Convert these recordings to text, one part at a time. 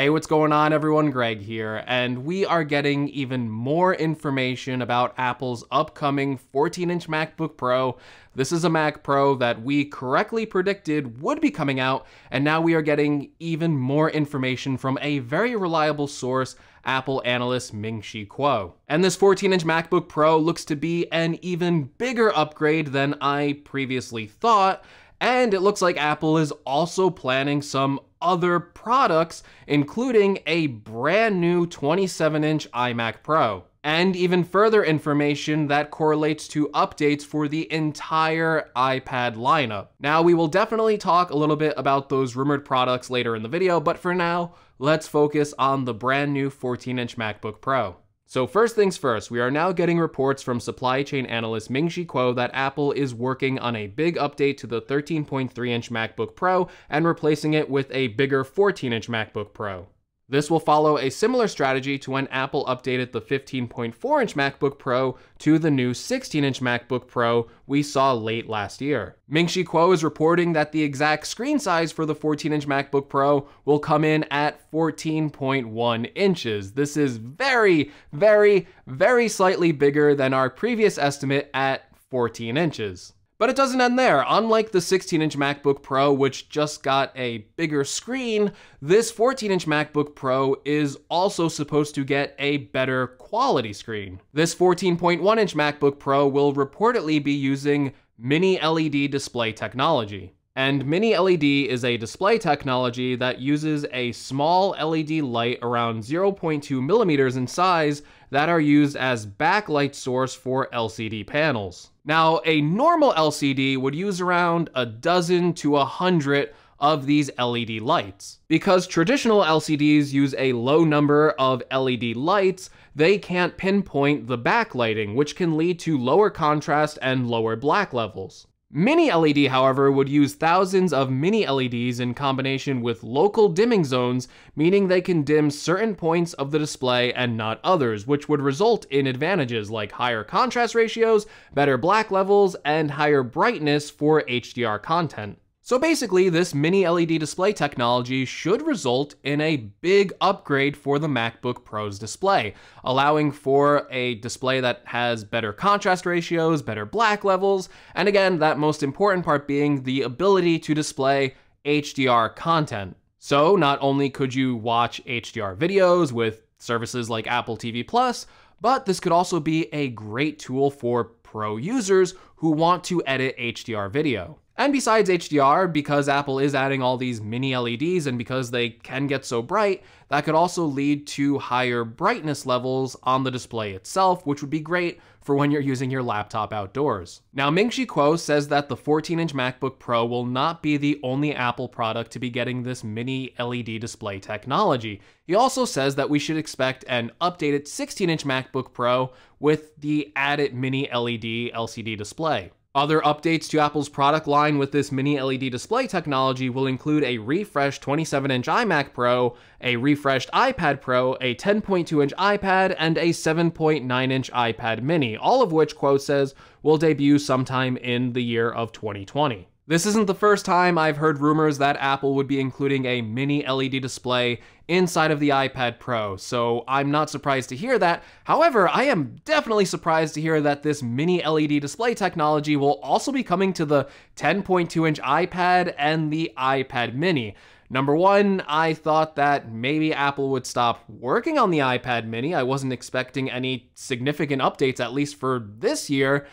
Hey, what's going on everyone? Greg here, and we are getting even more information about Apple's upcoming 14-inch MacBook Pro. This is a Mac Pro that we correctly predicted would be coming out, and now we are getting even more information from a very reliable source, Apple analyst Ming-Chi Kuo. And this 14-inch MacBook Pro looks to be an even bigger upgrade than I previously thought, and it looks like Apple is also planning some other products, including a brand new 27-inch iMac Pro. And even further information that correlates to updates for the entire iPad lineup. Now, we will definitely talk a little bit about those rumored products later in the video, but for now, let's focus on the brand new 14-inch MacBook Pro. So first things first, we are now getting reports from supply chain analyst Ming-Chi Kuo that Apple is working on a big update to the 13.3-inch MacBook Pro and replacing it with a bigger 14-inch MacBook Pro. This will follow a similar strategy to when Apple updated the 15.4-inch MacBook Pro to the new 16-inch MacBook Pro we saw late last year. Ming-Chi Kuo is reporting that the exact screen size for the 14-inch MacBook Pro will come in at 14.1 inches. This is very, very, very slightly bigger than our previous estimate at 14 inches. But it doesn't end there. Unlike the 16-inch MacBook Pro, which just got a bigger screen, this 14-inch MacBook Pro is also supposed to get a better quality screen. This 14.1-inch MacBook Pro will reportedly be using mini-LED display technology. And mini-LED is a display technology that uses a small LED light around 0.2 millimeters in size that are used as backlight source for LCD panels. Now, a normal LCD would use around a dozen to 100 of these LED lights. Because traditional LCDs use a low number of LED lights, they can't pinpoint the backlighting, which can lead to lower contrast and lower black levels. Mini-LED, however, would use thousands of mini-LEDs in combination with local dimming zones, meaning they can dim certain points of the display and not others, which would result in advantages like higher contrast ratios, better black levels, and higher brightness for HDR content. So basically, this mini-LED display technology should result in a big upgrade for the MacBook Pro's display, allowing for a display that has better contrast ratios, better black levels, and again, that most important part being the ability to display HDR content. So not only could you watch HDR videos with services like Apple TV+, but this could also be a great tool for pro users who want to edit HDR video. And besides HDR, because Apple is adding all these mini LEDs and because they can get so bright, that could also lead to higher brightness levels on the display itself, which would be great for when you're using your laptop outdoors. Now, Ming-Chi Kuo says that the 14-inch MacBook Pro will not be the only Apple product to be getting this mini LED display technology. He also says that we should expect an updated 16-inch MacBook Pro with the added mini LED LCD display. Other updates to Apple's product line with this mini LED display technology will include a refreshed 27-inch iMac Pro, a refreshed iPad Pro, a 10.2-inch iPad, and a 7.9-inch iPad Mini, all of which, Kuo says, will debut sometime in the year of 2020. This isn't the first time I've heard rumors that Apple would be including a mini LED display inside of the iPad Pro, so I'm not surprised to hear that. However, I am definitely surprised to hear that this mini LED display technology will also be coming to the 10.2-inch iPad and the iPad Mini. Number one, I thought that maybe Apple would stop working on the iPad Mini. I wasn't expecting any significant updates, at least for this year.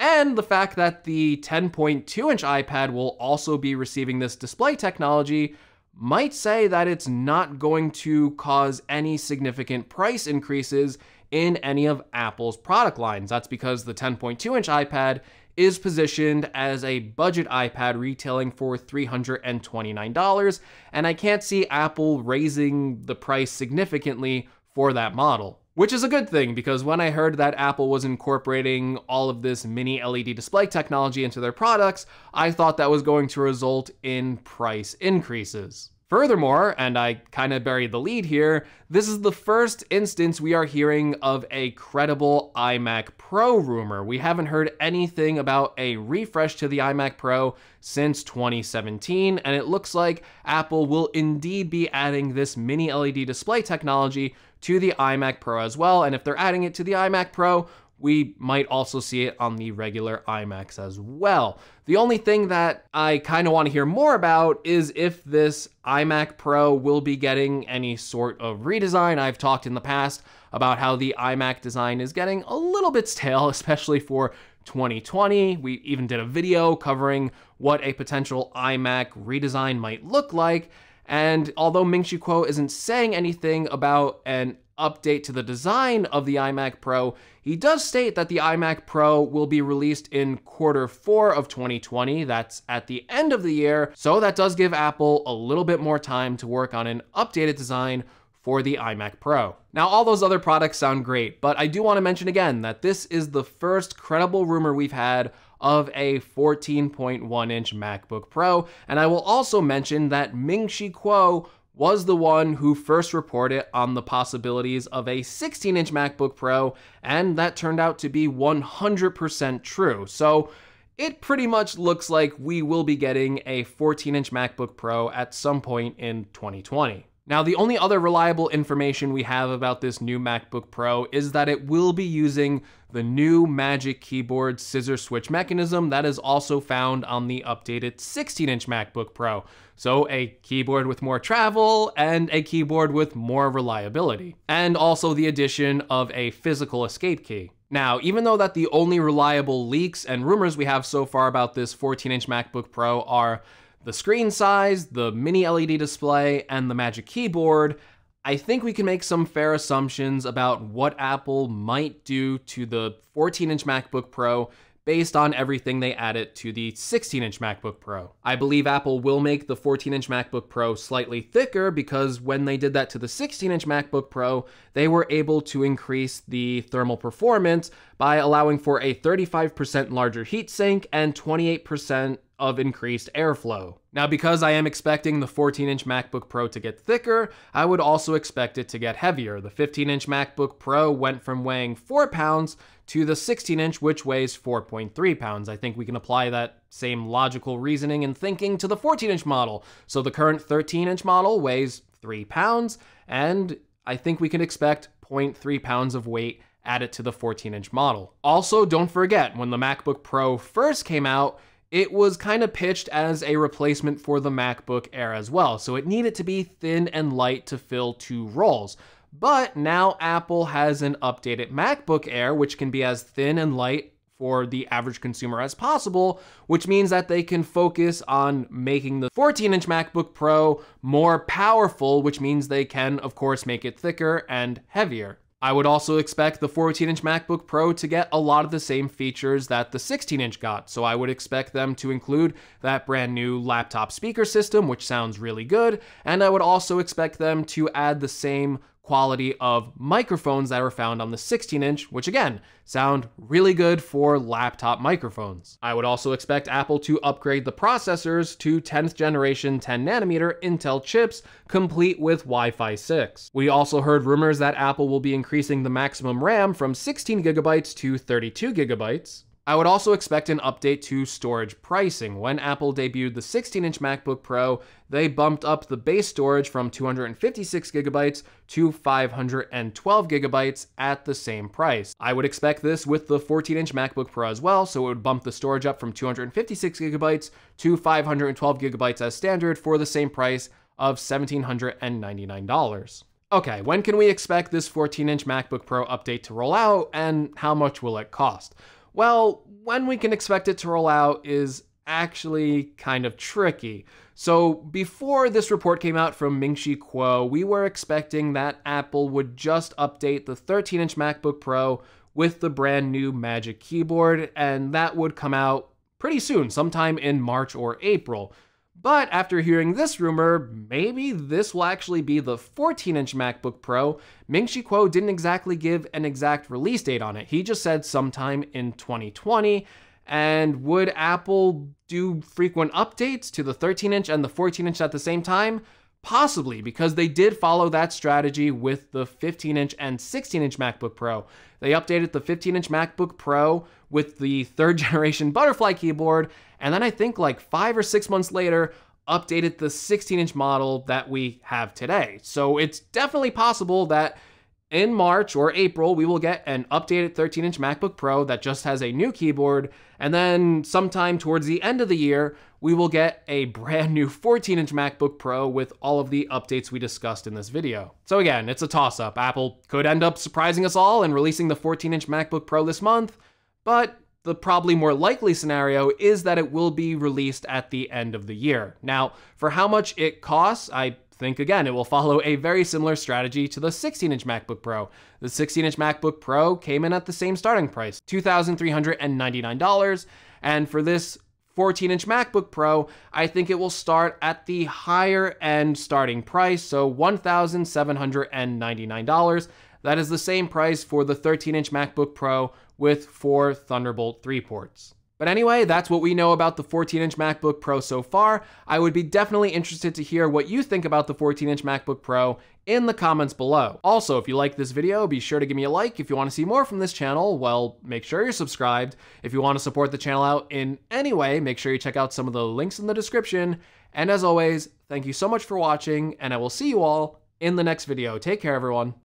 And the fact that the 10.2-inch iPad will also be receiving this display technology might say that it's not going to cause any significant price increases in any of Apple's product lines. That's because the 10.2-inch iPad is positioned as a budget iPad retailing for $329, and I can't see Apple raising the price significantly for that model. Which is a good thing, because when I heard that Apple was incorporating all of this mini LED display technology into their products, I thought that was going to result in price increases. Furthermore, and I kind of buried the lead here, this is the first instance we are hearing of a credible iMac Pro rumor. We haven't heard anything about a refresh to the iMac Pro since 2017, and it looks like Apple will indeed be adding this mini-LED display technology to the iMac Pro as well, and if they're adding it to the iMac Pro, we might also see it on the regular iMacs as well. The only thing that I kind of want to hear more about is if this iMac Pro will be getting any sort of redesign. I've talked in the past about how the iMac design is getting a little bit stale, especially for 2020. We even did a video covering what a potential iMac redesign might look like. And although Ming-Chi Kuo isn't saying anything about an update to the design of the iMac Pro, he does state that the iMac Pro will be released in Q4 of 2020. That's at the end of the year. So that does give Apple a little bit more time to work on an updated design for the iMac Pro. Now, all those other products sound great, but I do want to mention again that this is the first credible rumor we've had of a 14.1-inch MacBook Pro. And I will also mention that Ming-Chi Kuo was the one who first reported on the possibilities of a 16-inch MacBook Pro, and that turned out to be 100% true. So it pretty much looks like we will be getting a 14-inch MacBook Pro at some point in 2020. Now, the only other reliable information we have about this new MacBook Pro is that it will be using the new Magic Keyboard scissor switch mechanism that is also found on the updated 16-inch MacBook Pro. So a keyboard with more travel and a keyboard with more reliability. And also the addition of a physical escape key. Now, even though that the only reliable leaks and rumors we have so far about this 14-inch MacBook Pro are the screen size, the mini LED display, and the Magic Keyboard, I think we can make some fair assumptions about what Apple might do to the 14-inch MacBook Pro based on everything they added to the 16-inch MacBook Pro. I believe Apple will make the 14-inch MacBook Pro slightly thicker because when they did that to the 16-inch MacBook Pro, they were able to increase the thermal performance by allowing for a 35% larger heatsink and 28% of increased airflow. Now, because I am expecting the 14-inch MacBook Pro to get thicker, I would also expect it to get heavier. The 15-inch MacBook Pro went from weighing 4 pounds to the 16-inch, which weighs 4.3 pounds. I think we can apply that same logical reasoning and thinking to the 14-inch model. So the current 13-inch model weighs 3 pounds, and I think we can expect 0.3 pounds of weight added to the 14-inch model. Also, don't forget, when the MacBook Pro first came out, it was kind of pitched as a replacement for the MacBook Air as well, so it needed to be thin and light to fill 2 roles. But now Apple has an updated MacBook Air, which can be as thin and light for the average consumer as possible, which means that they can focus on making the 14-inch MacBook Pro more powerful, which means they can, of course, make it thicker and heavier. I would also expect the 14-inch MacBook Pro to get a lot of the same features that the 16-inch got, so I would expect them to include that brand new laptop speaker system, which sounds really good, and I would also expect them to add the same quality of microphones that are found on the 16-inch, which again, sound really good for laptop microphones. I would also expect Apple to upgrade the processors to 10th generation 10nm Intel chips, complete with Wi-Fi 6. We also heard rumors that Apple will be increasing the maximum RAM from 16 GB to 32 GB. I would also expect an update to storage pricing. When Apple debuted the 16-inch MacBook Pro, they bumped up the base storage from 256 GB to 512 GB at the same price. I would expect this with the 14-inch MacBook Pro as well, so it would bump the storage up from 256 GB to 512 GB as standard for the same price of $1,799. Okay, when can we expect this 14-inch MacBook Pro update to roll out, and how much will it cost? Well, when we can expect it to roll out is actually kind of tricky. So before this report came out from Ming-Chi Kuo, we were expecting that Apple would just update the 13-inch MacBook Pro with the brand new Magic Keyboard, and that would come out pretty soon, sometime in March or April. But after hearing this rumor, maybe this will actually be the 14-inch MacBook Pro. Ming-Chi Kuo didn't exactly give an exact release date on it. He just said sometime in 2020. And would Apple do frequent updates to the 13-inch and the 14-inch at the same time? Possibly because they did follow that strategy with the 15-inch and 16-inch MacBook Pro. They updated the 15-inch MacBook Pro with the 3rd generation butterfly keyboard, and then I think like 5 or 6 months later, updated the 16-inch model that we have today. So it's definitely possible that in March or April, we will get an updated 13-inch MacBook Pro that just has a new keyboard, and then sometime towards the end of the year, we will get a brand new 14-inch MacBook Pro with all of the updates we discussed in this video. So again, it's a toss-up. Apple could end up surprising us all and releasing the 14-inch MacBook Pro this month, but the probably more likely scenario is that it will be released at the end of the year. Now, for how much it costs, I think again, it will follow a very similar strategy to the 16-inch MacBook Pro. The 16-inch MacBook Pro came in at the same starting price, $2,399. And for this 14-inch MacBook Pro, I think it will start at the higher end starting price, so $1,799. That is the same price for the 13-inch MacBook Pro with 4 Thunderbolt 3 ports. But anyway, that's what we know about the 14-inch MacBook Pro so far. I would be definitely interested to hear what you think about the 14-inch MacBook Pro in the comments below. Also, if you like this video, be sure to give me a like. If you want to see more from this channel, well, make sure you're subscribed. If you want to support the channel out in any way, make sure you check out some of the links in the description. And as always, thank you so much for watching, and I will see you all in the next video. Take care, everyone.